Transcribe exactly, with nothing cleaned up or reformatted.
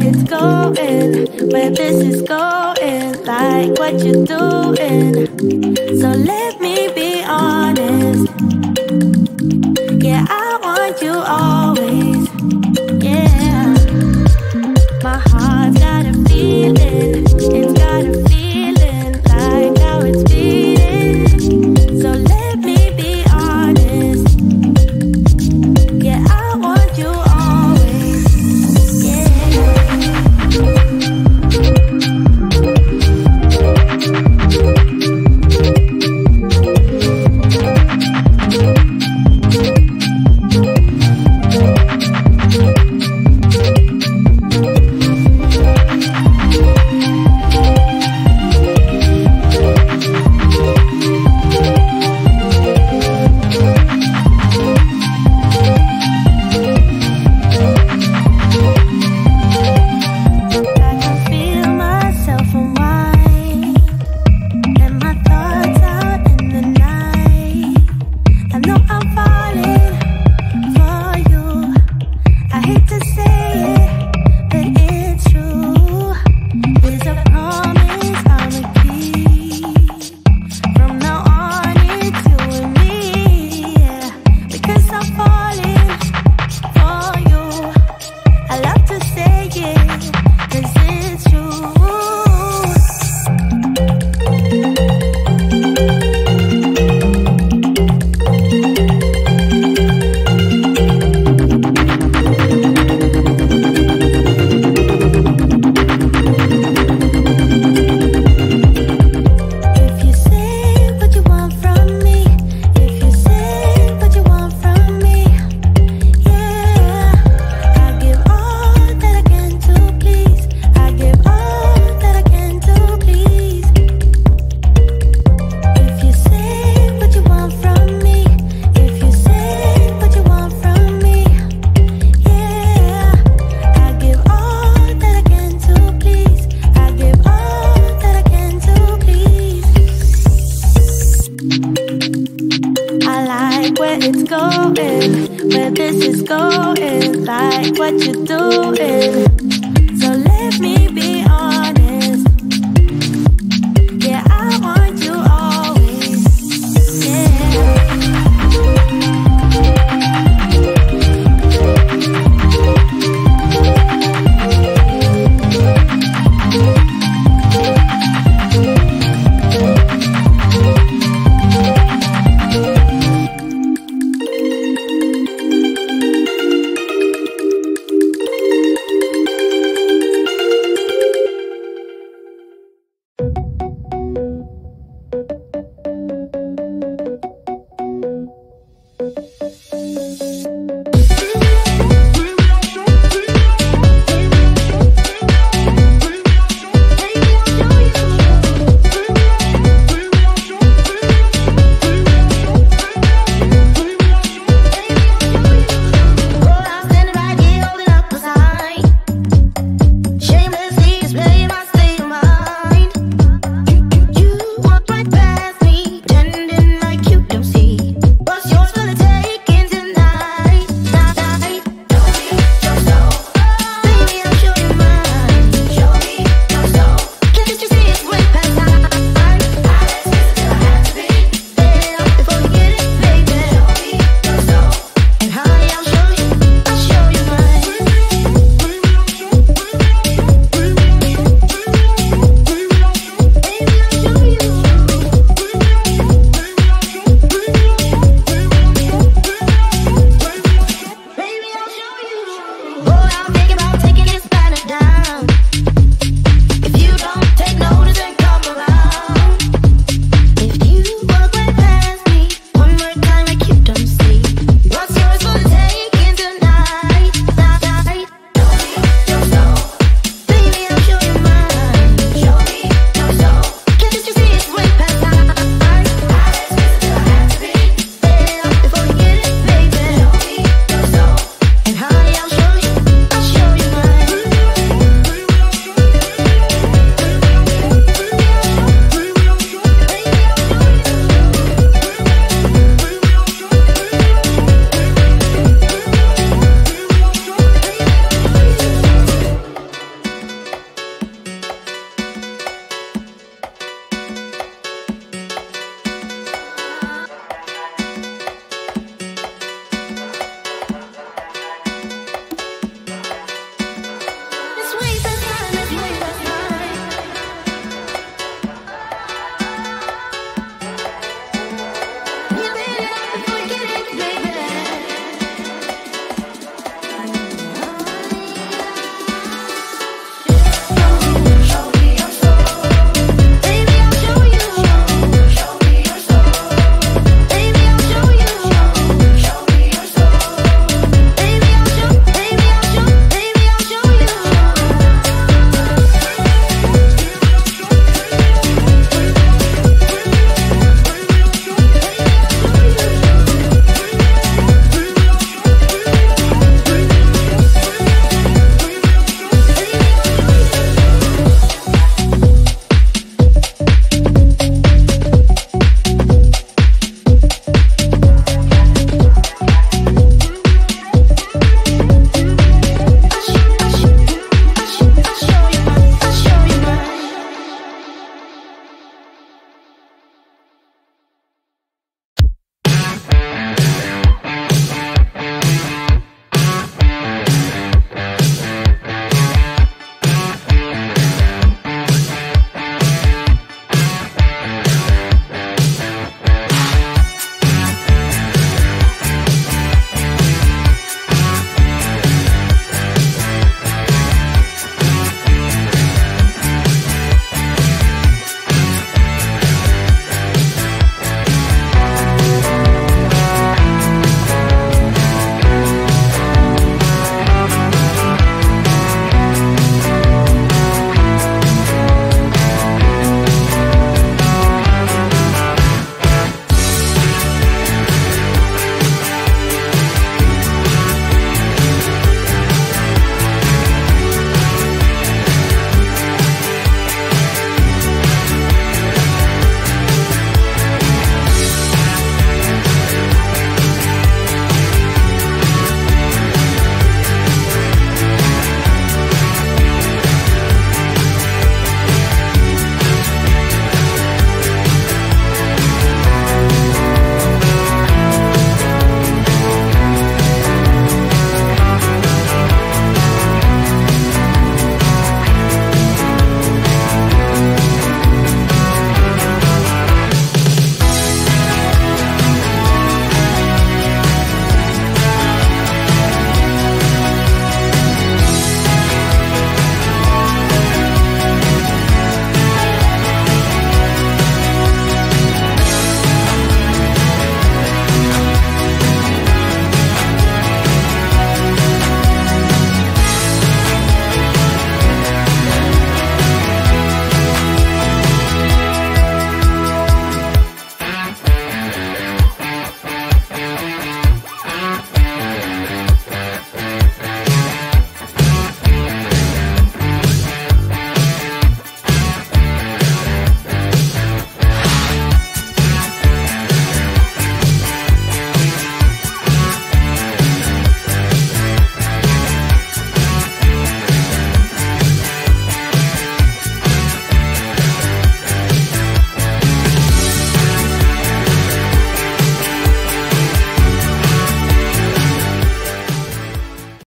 It's going, where this is going, like what you're doing.